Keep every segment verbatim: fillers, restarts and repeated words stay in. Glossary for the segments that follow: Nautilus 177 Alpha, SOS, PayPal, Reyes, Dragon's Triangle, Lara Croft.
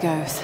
Goes.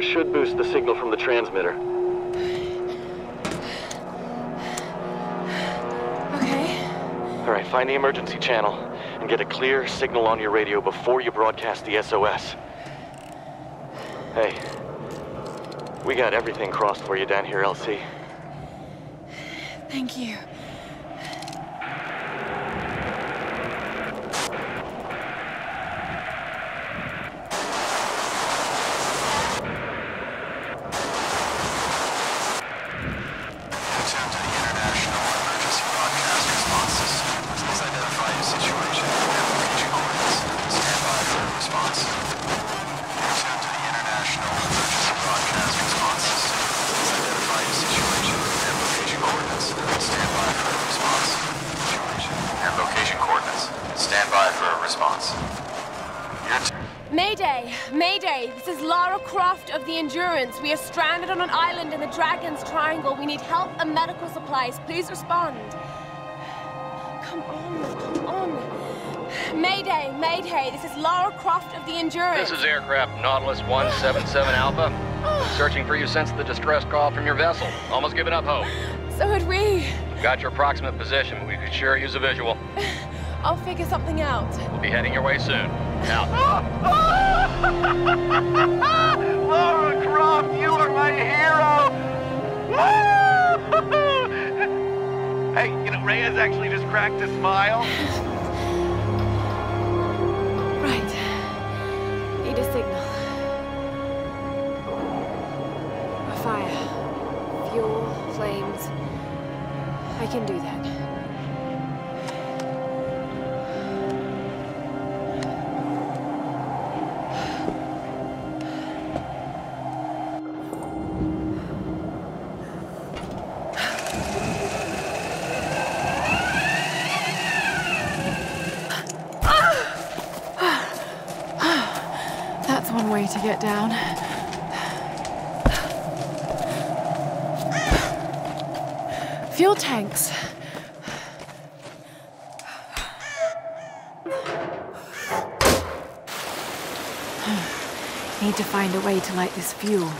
Should boost the signal from the transmitter. Okay. All right, find the emergency channel and get a clear signal on your radio before you broadcast the S O S. Hey, we got everything crossed for you down here, L C. Thank you. We are stranded on an island in the Dragon's Triangle. We need help and medical supplies. Please respond. Come on, come on. Mayday, Mayday, this is Lara Croft of the Endurance. This is aircraft Nautilus one seventy-seven Alpha. Searching for you since the distress call from your vessel. Almost given up hope. So had we. We've got your approximate position, but we could sure use a visual. I'll figure something out. We'll be heading your way soon. Out. Lara Croft, you are my hero! Woo! Hey, you know, Reyes actually just cracked a smile. Right. Need a signal. A fire. Fuel, flames. I can do that. To get down. Fuel tanks. Need to find a way to light this fuel.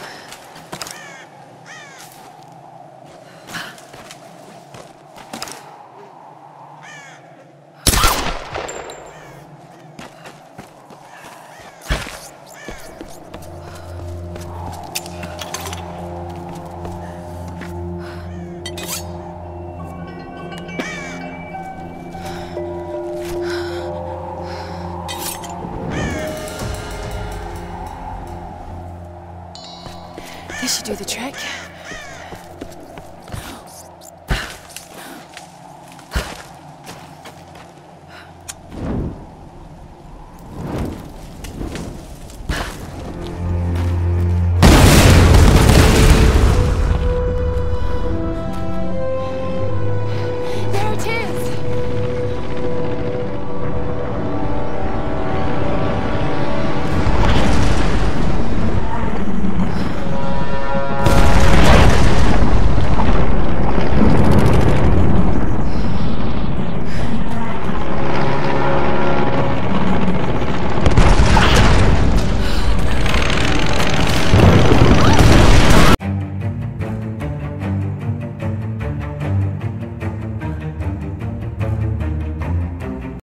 This should do the trick.